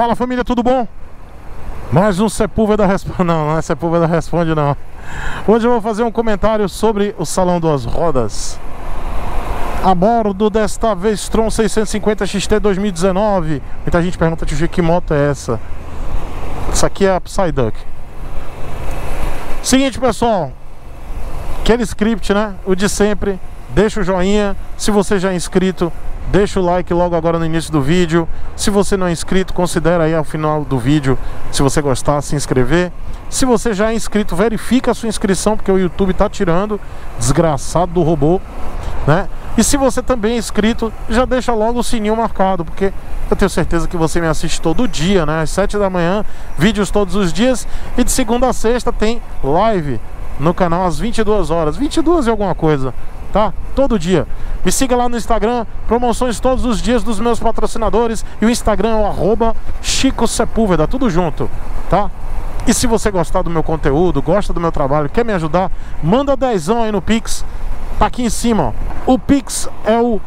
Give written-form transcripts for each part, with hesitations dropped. Fala família, tudo bom? Mais um Sepúlveda Responde. Não, não é Sepúlveda Responde não. Hoje eu vou fazer um comentário sobre o Salão Duas Rodas a bordo desta V-Strom 650 XT 2019. Muita gente pergunta, Tio Chico, que moto é essa? Essa aqui é a Psyduck. Seguinte pessoal, aquele script, né? O de sempre. Deixa o joinha, se você já é inscrito, deixa o like logo agora no início do vídeo. Se você não é inscrito, considera aí ao final do vídeo, se você gostar, se inscrever. Se você já é inscrito, verifica a sua inscrição, porque o YouTube tá tirando, desgraçado do robô, né? E se você também é inscrito, já deixa logo o sininho marcado, porque eu tenho certeza que você me assiste todo dia, né? Às 7 da manhã, vídeos todos os dias. E de segunda a sexta tem live no canal às 22 horas, 22 e alguma coisa, tá? Todo dia. Me siga lá no Instagram, promoções todos os dias dos meus patrocinadores. E o Instagram é o @ChicoSepúlveda, tudo junto, tá? E se você gostar do meu conteúdo, gosta do meu trabalho, quer me ajudar, manda dezão aí no Pix. Tá aqui em cima, ó. O Pix é o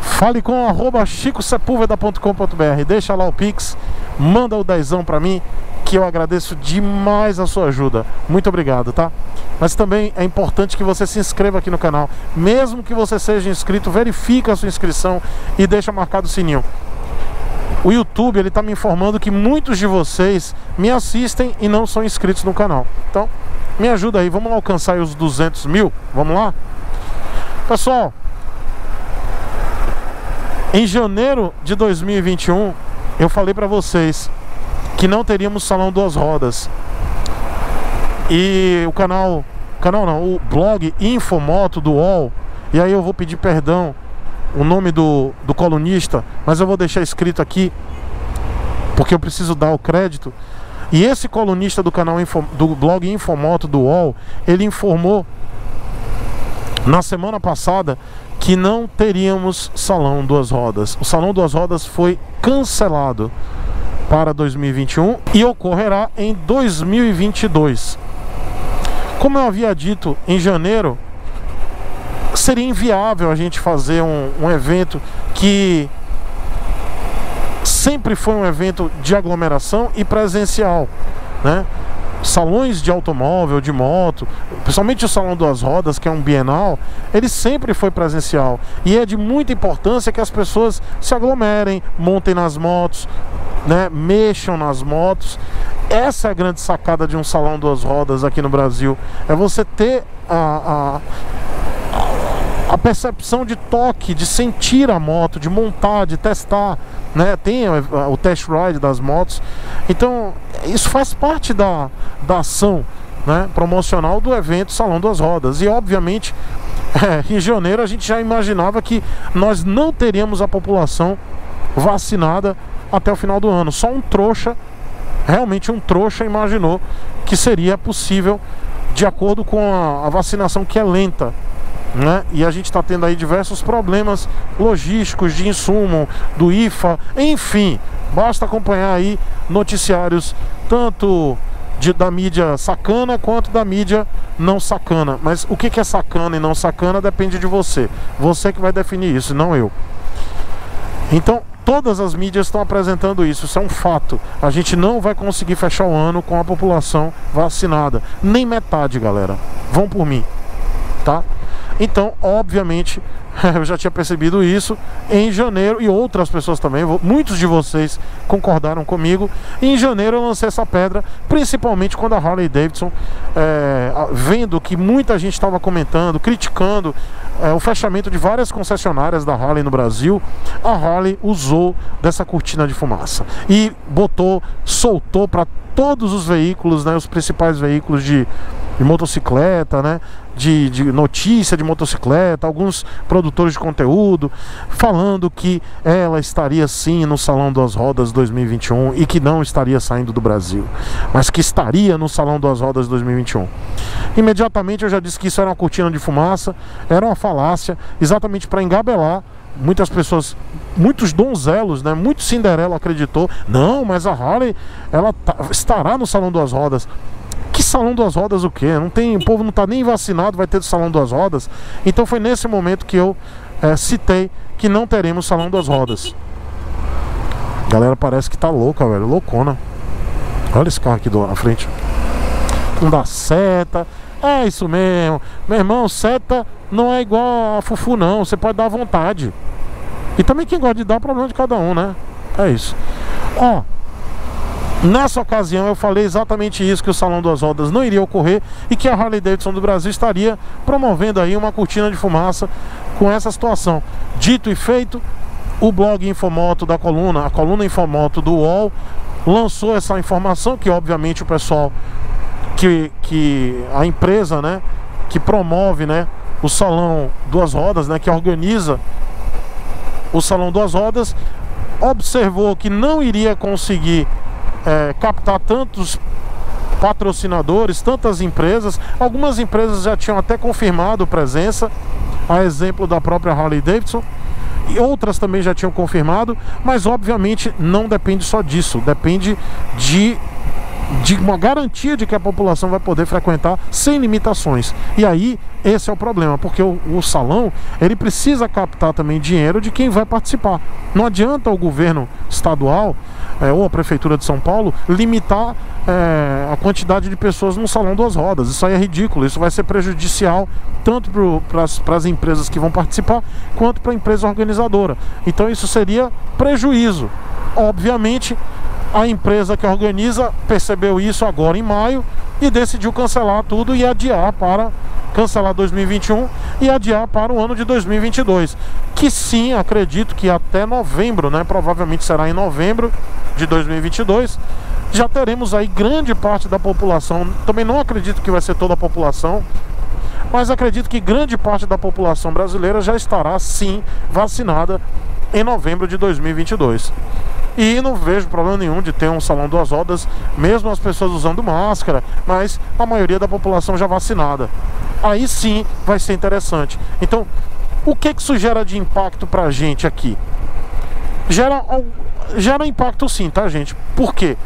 falecom@chicosepulveda.com.br. Deixa lá o Pix, manda o dezão pra mim, que eu agradeço demais a sua ajuda. Muito obrigado, tá? Mas também é importante que você se inscreva aqui no canal. Mesmo que você seja inscrito, verifica a sua inscrição e deixa marcado o sininho. O YouTube, ele tá me informando que muitos de vocês me assistem e não são inscritos no canal. Então, me ajuda aí, vamos alcançar aí os 200 mil. Vamos lá? Pessoal, em janeiro de 2021 eu falei pra vocês que não teríamos Salão Duas Rodas. E o canal não, o blog InfoMoto do UOL, e aí eu vou pedir perdão o nome do colunista, mas eu vou deixar escrito aqui porque eu preciso dar o crédito. E esse colunista do canal do blog InfoMoto do UOL, ele informou na semana passada que não teríamos Salão Duas Rodas. O Salão Duas Rodas foi cancelado para 2021 e ocorrerá em 2022. Como eu havia dito em janeiro, seria inviável a gente fazer um evento que sempre foi um evento de aglomeração e presencial, né? Salões de automóvel, de moto, principalmente o Salão Duas Rodas, que é um bienal, ele sempre foi presencial. E é de muita importância que as pessoas se aglomerem, montem nas motos, né, mexam nas motos. Essa é a grande sacada de um Salão Duas Rodas aqui no Brasil. É você ter a percepção de toque, de sentir a moto, de montar, de testar, né? Tem o test ride das motos. Então isso faz parte da ação, né, promocional do evento Salão Duas Rodas. E obviamente em janeiro a gente já imaginava que nós não teríamos a população vacinada até o final do ano. Só um trouxa, realmente um trouxa, imaginou que seria possível de acordo com a vacinação, que é lenta, né? E a gente está tendo aí diversos problemas logísticos, de insumo, do IFA, enfim. Basta acompanhar aí noticiários tanto da mídia sacana quanto da mídia não sacana. Mas o que é sacana e não sacana depende de você. Você que vai definir isso, não eu. Então, todas as mídias estão apresentando isso, isso é um fato. A gente não vai conseguir fechar o ano com a população vacinada. Nem metade, galera. Vão por mim, tá? Então, obviamente, eu já tinha percebido isso em janeiro, e outras pessoas também, muitos de vocês concordaram comigo. Em janeiro eu lancei essa pedra, principalmente quando a Harley Davidson, vendo que muita gente estava comentando, criticando o fechamento de várias concessionárias da Harley no Brasil, a Harley usou dessa cortina de fumaça e soltou para todos os veículos, né, os principais veículos de motocicleta, né, de notícia de motocicleta, alguns produtores de conteúdo falando que ela estaria sim no Salão Duas Rodas 2021 e que não estaria saindo do Brasil, mas que estaria no Salão Duas Rodas 2021. Imediatamente eu já disse que isso era uma cortina de fumaça, era uma falácia, exatamente para engabelar muitas pessoas, muitos donzelos, né? Muito Cinderela acreditou. Não, mas a Harley, ela estará no Salão Duas Rodas. Que Salão Duas Rodas o quê? Não tem, o povo não tá nem vacinado, vai ter Salão Duas Rodas? Então foi nesse momento que eu citei que não teremos Salão Duas Rodas. Galera, parece que tá louca, velho. Loucona. Olha esse carro aqui na frente. Não dá seta. É isso mesmo. Meu irmão, seta não é igual a fufu, não. Você pode dar à vontade. E também quem gosta de dar, é problema de cada um, né? É isso. Ó, nessa ocasião eu falei exatamente isso, que o Salão Duas Rodas não iria ocorrer e que a Harley Davidson do Brasil estaria promovendo aí uma cortina de fumaça com essa situação. Dito e feito, o blog InfoMoto da coluna, a coluna InfoMoto do UOL, lançou essa informação que obviamente o pessoal que a empresa, né, que promove, né, o Salão Duas Rodas, né, que organiza o Salão Duas Rodas, observou que não iria conseguir captar tantos patrocinadores, tantas empresas. Algumas empresas já tinham até confirmado presença, a exemplo da própria Harley Davidson, e outras também já tinham confirmado. Mas obviamente não depende só disso, depende de uma garantia de que a população vai poder frequentar sem limitações. E aí esse é o problema, porque o salão, ele precisa captar também dinheiro de quem vai participar. Não adianta o governo estadual ou a prefeitura de São Paulo limitar a quantidade de pessoas no Salão Duas Rodas. Isso aí é ridículo, isso vai ser prejudicial tanto para as empresas que vão participar quanto para a empresa organizadora. Então isso seria prejuízo. Obviamente a empresa que organiza percebeu isso agora em maio e decidiu cancelar tudo e adiar para... cancelar 2021 e adiar para o ano de 2022. Que sim, acredito que até novembro, né? Provavelmente será em novembro de 2022. Já teremos aí grande parte da população. Também não acredito que vai ser toda a população, mas acredito que grande parte da população brasileira já estará sim vacinada em novembro de 2022. E não vejo problema nenhum de ter um salão duas rodas, mesmo as pessoas usando máscara, mas a maioria da população já vacinada. Aí sim vai ser interessante. Então, o que isso gera de impacto pra gente aqui? Gera impacto sim, tá, gente? Por quê?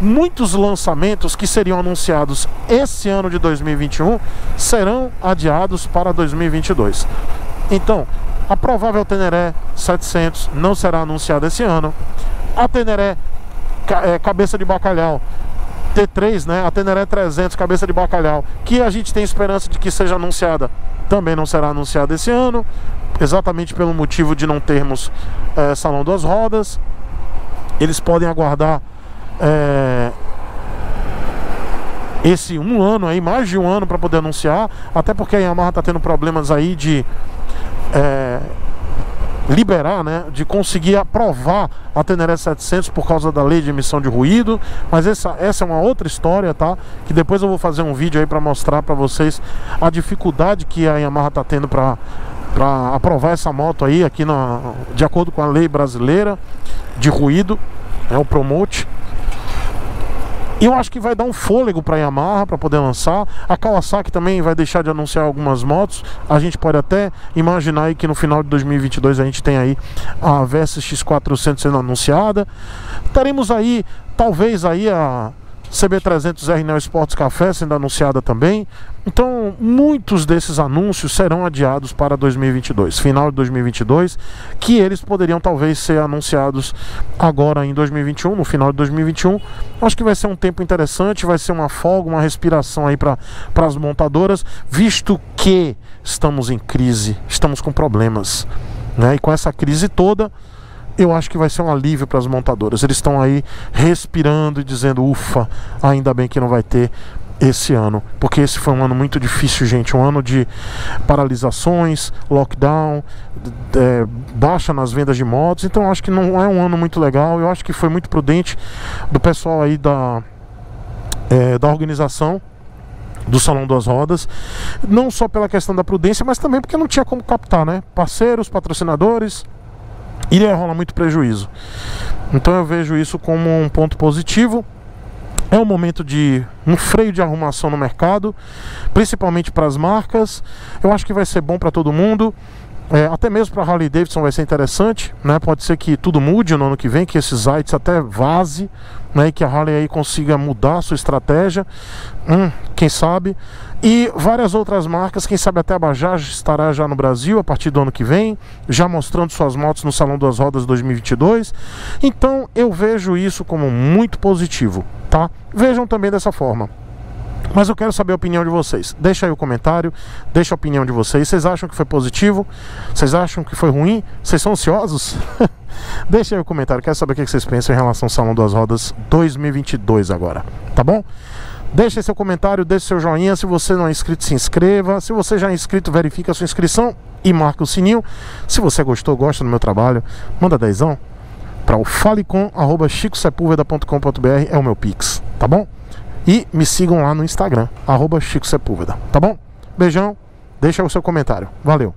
Muitos lançamentos que seriam anunciados esse ano de 2021 serão adiados para 2022. Então, a provável Teneré 700 não será anunciada esse ano. A Teneré cabeça de bacalhau T3, né? A Teneré 300 cabeça de bacalhau, que a gente tem esperança de que seja anunciada, também não será anunciada esse ano, exatamente pelo motivo de não termos Salão Duas Rodas. Eles podem aguardar esse um ano aí, mais de um ano, para poder anunciar, até porque a Yamaha está tendo problemas aí de liberar, né, de conseguir aprovar a Teneré 700 por causa da lei de emissão de ruído. Mas essa é uma outra história, tá? Que depois eu vou fazer um vídeo aí para mostrar para vocês a dificuldade que a Yamaha tá tendo para aprovar essa moto aí aqui de acordo com a lei brasileira de ruído, é o Promote. Eu acho que vai dar um fôlego para a Yamaha para poder lançar. A Kawasaki também vai deixar de anunciar algumas motos. A gente pode até imaginar aí que no final de 2022 a gente tem aí a Versys X400 sendo anunciada. Teremos aí, talvez aí, a CB300R Neo Sports Café sendo anunciada também. Então muitos desses anúncios serão adiados para 2022, final de 2022, que eles poderiam talvez ser anunciados agora em 2021, no final de 2021. Acho que vai ser um tempo interessante, vai ser uma folga, uma respiração aí para as montadoras, visto que estamos em crise, estamos com problemas, né? E com essa crise toda, eu acho que vai ser um alívio para as montadoras. Eles estão aí respirando e dizendo: ufa, ainda bem que não vai ter esse ano, porque esse foi um ano muito difícil, gente. Um ano de paralisações, lockdown, baixa nas vendas de motos. Então eu acho que não é um ano muito legal. Eu acho que foi muito prudente do pessoal aí da organização do Salão Duas Rodas, não só pela questão da prudência, mas também porque não tinha como captar, né, parceiros, patrocinadores. Iria rolar muito prejuízo. Então eu vejo isso como um ponto positivo. É um momento de um freio de arrumação no mercado, principalmente para as marcas. Eu acho que vai ser bom para todo mundo. Até mesmo para Harley Davidson vai ser interessante, né? Pode ser que tudo mude no ano que vem, que esses sites até vaze, né? E que a Harley aí consiga mudar a sua estratégia, quem sabe. E várias outras marcas, quem sabe até a Bajaj estará já no Brasil a partir do ano que vem, já mostrando suas motos no Salão Duas Rodas 2022. Então eu vejo isso como muito positivo, tá? Vejam também dessa forma. Mas eu quero saber a opinião de vocês. Deixa aí o comentário, deixa a opinião de vocês. Vocês acham que foi positivo? Vocês acham que foi ruim? Vocês são ansiosos? Deixa aí o comentário, quero saber o que vocês pensam em relação ao Salão Duas Rodas 2022 agora, tá bom? Deixa seu comentário, deixa seu joinha. Se você não é inscrito, se inscreva. Se você já é inscrito, verifica a sua inscrição e marca o sininho. Se você gostou, gosta do meu trabalho, manda dezão para o falecom@chicosepulveda.com.br, é o meu pix, tá bom? E me sigam lá no Instagram, @ChicoSepúlveda, tá bom? Beijão, deixa o seu comentário. Valeu!